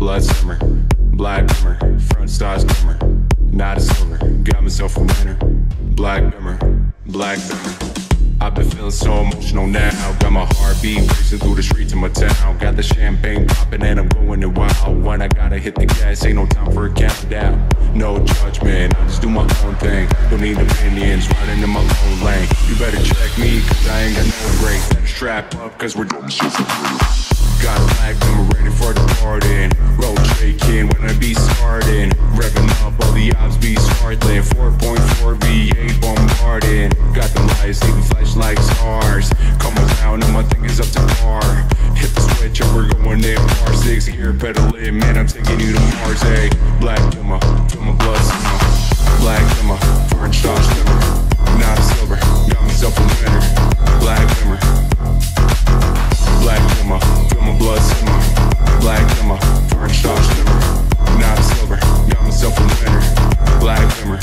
blood summer, black bummer, front stars bummer, not a silver, got myself a winner, black bummer, black bummer. I've been feeling so emotional now, got my heartbeat racing through the streets of my town. Got the champagne popping and I'm going it wild. When I gotta hit the gas, ain't no time for a countdown. No judgment, I just do my own thing. Don't need opinions, riding in my own lane. You better check me, cause I ain't got no break. Strap up, cause we're doing shit for free. Got black, I'm ready for the garden. Road shaking, when I be starting. Revving up, all the ops be startling. 4.4 V8 bombarding. Got the lights, taking flashlights ours. Come around and my thing is up to par. Hit the switch and we're going in par. 6 gear pedal in, man, I'm taking you to Mars. Hey, black Puma, feel my blood summer. Black Puma, orange dodge summer. Not a silver, got myself a winner. Black Puma, black Puma, feel my blood summer. Black Puma, orange dodge summer. Not a silver, got myself a winner. Black Puma,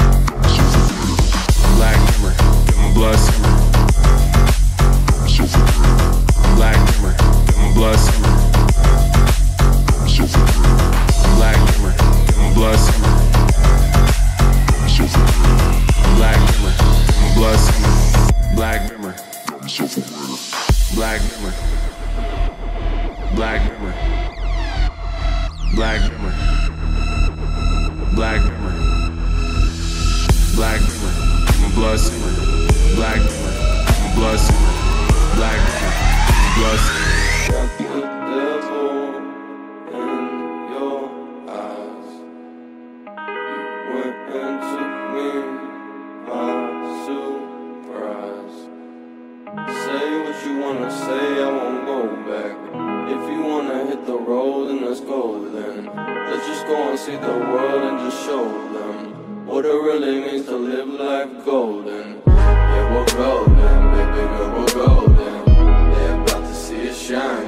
black Puma, feel my blood summer. Black Puma, feel my blood summer. Black Puma, feel my blood summer. Black Puma, feel my blood summer. Black Puma, black Puma, black Puma, black Puma, black Puma, black Puma, feel my blood summer. Black Puma, feel my blood summer. Black Puma, feel my blood. See the world and just show them what it really means to live life golden. Yeah, we're golden, baby girl, we're golden. They're about to see it shine.